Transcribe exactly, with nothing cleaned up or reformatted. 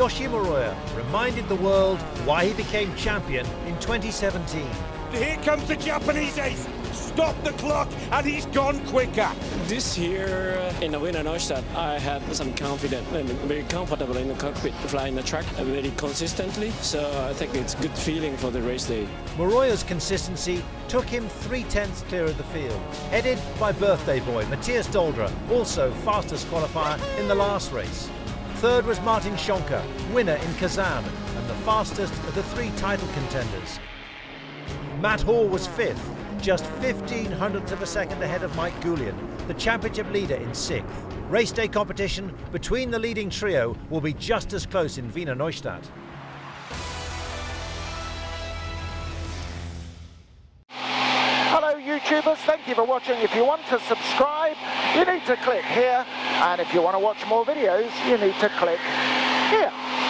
Yoshihide Muroya reminded the world why he became champion in twenty seventeen. Here comes the Japanese ace! Stop the clock, and he's gone quicker! This year in the Wiener Neustadt, I had some confidence and very comfortable in the cockpit, flying the track very consistently, so I think it's good feeling for the race day. Muroya's consistency took him three-tenths clear of the field, headed by birthday boy Matthias Dolderer, also fastest qualifier in the last race. Third was Martin Schonka, winner in Kazan, and the fastest of the three title contenders. Matt Hall was fifth, just fifteen hundredths of a second ahead of Mike Goulian, the championship leader, in sixth. Race day competition between the leading trio will be just as close in Wiener Neustadt. Hello YouTubers, thank you for watching. If you want to subscribe, you need to click here, and if you want to watch more videos, you need to click here.